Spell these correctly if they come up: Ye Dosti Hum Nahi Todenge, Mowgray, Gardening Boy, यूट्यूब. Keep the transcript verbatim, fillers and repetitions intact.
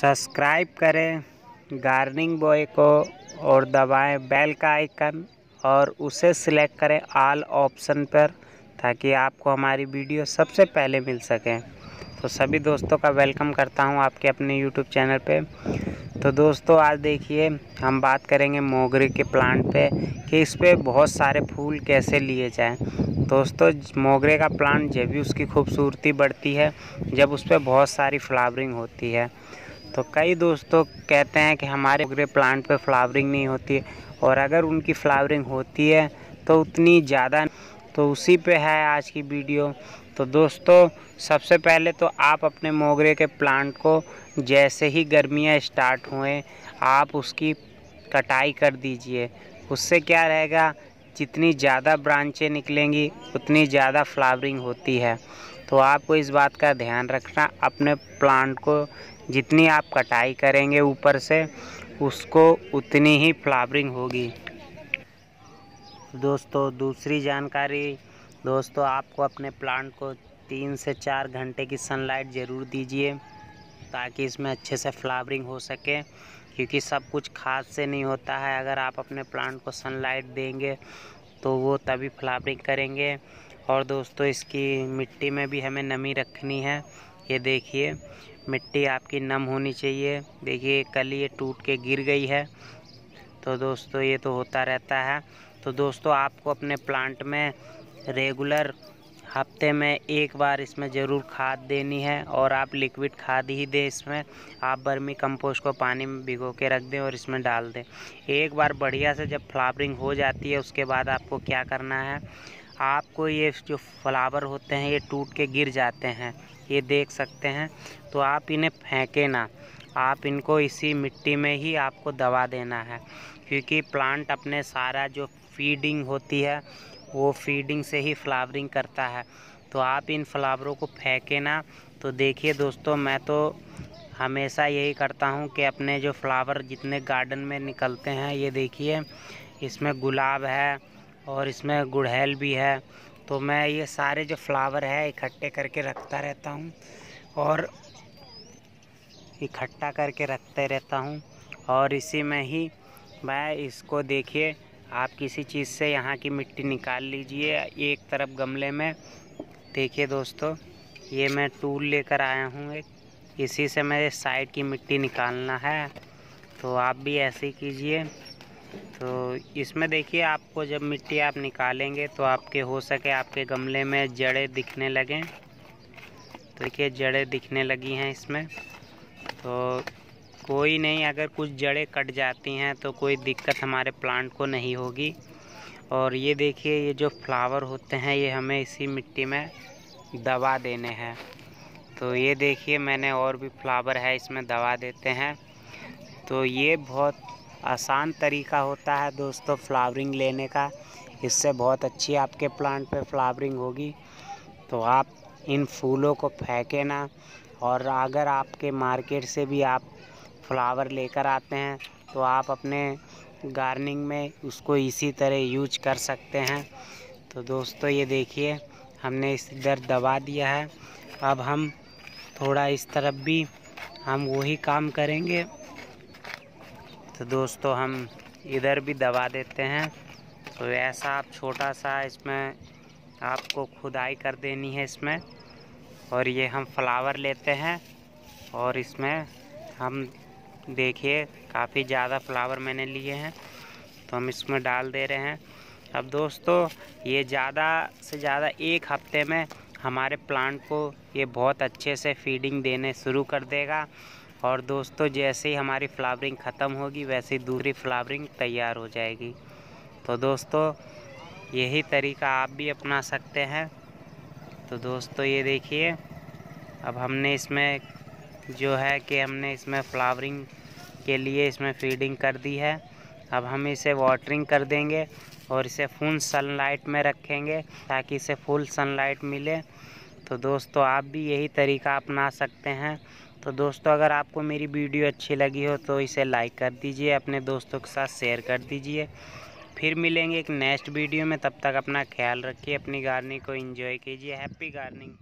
Subscribe करें gardening boy को और दबाएं बेल का आइकन और उसे सिलेक्ट करें ऑल ऑप्शन पर, ताकि आपको हमारी वीडियो सबसे पहले मिल सके। तो सभी दोस्तों का वेलकम करता हूं आपके अपने यूट्यूब चैनल पे। तो दोस्तों आज देखिए हम बात करेंगे मोगरे के प्लांट पे कि इस पर बहुत सारे फूल कैसे लिए जाएं। दोस्तों मोगरे का प्लांट जब भी उसकी खूबसूरती बढ़ती है जब उस पर बहुत सारी फ्लावरिंग होती है। तो कई दोस्तों कहते हैं कि हमारे मोगरे प्लांट पे फ्लावरिंग नहीं होती है, और अगर उनकी फ्लावरिंग होती है तो उतनी ज़्यादा। तो उसी पे है आज की वीडियो। तो दोस्तों सबसे पहले तो आप अपने मोगरे के प्लांट को जैसे ही गर्मियाँ स्टार्ट हुए आप उसकी कटाई कर दीजिए। उससे क्या रहेगा, जितनी ज़्यादा ब्रांचें निकलेंगी उतनी ज़्यादा फ्लावरिंग होती है। तो आपको इस बात का ध्यान रखना, अपने प्लांट को जितनी आप कटाई करेंगे ऊपर से उसको उतनी ही फ्लावरिंग होगी। दोस्तों दूसरी जानकारी, दोस्तों आपको अपने प्लांट को तीन से चार घंटे की सनलाइट ज़रूर दीजिए ताकि इसमें अच्छे से फ्लावरिंग हो सके, क्योंकि सब कुछ खाद से नहीं होता है। अगर आप अपने प्लांट को सनलाइट देंगे तो वो तभी फ्लावरिंग करेंगे। और दोस्तों इसकी मिट्टी में भी हमें नमी रखनी है। ये देखिए मिट्टी आपकी नम होनी चाहिए। देखिए कल ये टूट के गिर गई है। तो दोस्तों ये तो होता रहता है। तो दोस्तों आपको अपने प्लांट में रेगुलर हफ्ते में एक बार इसमें ज़रूर खाद देनी है, और आप लिक्विड खाद ही दें। इसमें आप वर्मी कंपोस्ट को पानी में भिगो के रख दें और इसमें डाल दें। एक बार बढ़िया से जब फ्लावरिंग हो जाती है उसके बाद आपको क्या करना है, आपको ये जो फ्लावर होते हैं ये टूट के गिर जाते हैं, ये देख सकते हैं। तो आप इन्हें फेंके ना, आप इनको इसी मिट्टी में ही आपको दबा देना है, क्योंकि प्लांट अपने सारा जो फीडिंग होती है वो फीडिंग से ही फ्लावरिंग करता है। तो आप इन फ्लावरों को फेंके ना। तो देखिए दोस्तों मैं तो हमेशा यही करता हूँ कि अपने जो फ्लावर जितने गार्डन में निकलते हैं, ये देखिए इसमें गुलाब है और इसमें गुड़हल भी है, तो मैं ये सारे जो फ्लावर है इकट्ठे करके रखता रहता हूँ और इकट्ठा करके रखते रहता हूँ। और इसी में ही मैं इसको, देखिए आप किसी चीज़ से यहाँ की मिट्टी निकाल लीजिए एक तरफ गमले में। देखिए दोस्तों ये मैं टूल लेकर आया हूँ एक, इसी से मेरे साइड की मिट्टी निकालना है। तो आप भी ऐसे ही कीजिए। तो इसमें देखिए आपको जब मिट्टी आप निकालेंगे तो आपके हो सके आपके गमले में जड़ें दिखने लगें। तो देखिए जड़ें दिखने लगी हैं इसमें। तो कोई नहीं, अगर कुछ जड़ें कट जाती हैं तो कोई दिक्कत हमारे प्लांट को नहीं होगी। और ये देखिए ये जो फ्लावर होते हैं ये हमें इसी मिट्टी में दबा देने हैं। तो ये देखिए मैंने और भी फ्लावर है इसमें दबा देते हैं। तो ये बहुत आसान तरीका होता है दोस्तों फ्लावरिंग लेने का। इससे बहुत अच्छी आपके प्लांट पे फ्लावरिंग होगी। तो आप इन फूलों को फेंके ना, और अगर आपके मार्केट से भी आप फ्लावर लेकर आते हैं तो आप अपने गार्डनिंग में उसको इसी तरह यूज कर सकते हैं। तो दोस्तों ये देखिए हमने इस इधर दबा दिया है। अब हम थोड़ा इस तरफ भी हम वही काम करेंगे। तो दोस्तों हम इधर भी दबा देते हैं। तो ऐसा आप छोटा सा इसमें आपको खुदाई कर देनी है इसमें, और ये हम फ्लावर लेते हैं और इसमें हम, देखिए काफ़ी ज़्यादा फ्लावर मैंने लिए हैं तो हम इसमें डाल दे रहे हैं। अब दोस्तों ये ज़्यादा से ज़्यादा एक हफ्ते में हमारे प्लांट को ये बहुत अच्छे से फीडिंग देने शुरू कर देगा। और दोस्तों जैसे ही हमारी फ्लावरिंग ख़त्म होगी वैसे ही दूसरी फ्लावरिंग तैयार हो जाएगी। तो दोस्तों यही तरीका आप भी अपना सकते हैं। तो दोस्तों ये देखिए अब हमने इसमें जो है कि हमने इसमें फ्लावरिंग के लिए इसमें फीडिंग कर दी है। अब हम इसे वाटरिंग कर देंगे और इसे फुल सनलाइट में रखेंगे ताकि इसे फुल सनलाइट मिले। तो दोस्तों आप भी यही तरीका अपना सकते हैं। तो दोस्तों अगर आपको मेरी वीडियो अच्छी लगी हो तो इसे लाइक कर दीजिए, अपने दोस्तों के साथ शेयर कर दीजिए। फिर मिलेंगे एक नेक्स्ट वीडियो में, तब तक अपना ख्याल रखिए, अपनी गार्डनिंग को एंजॉय कीजिए। Happy gardening.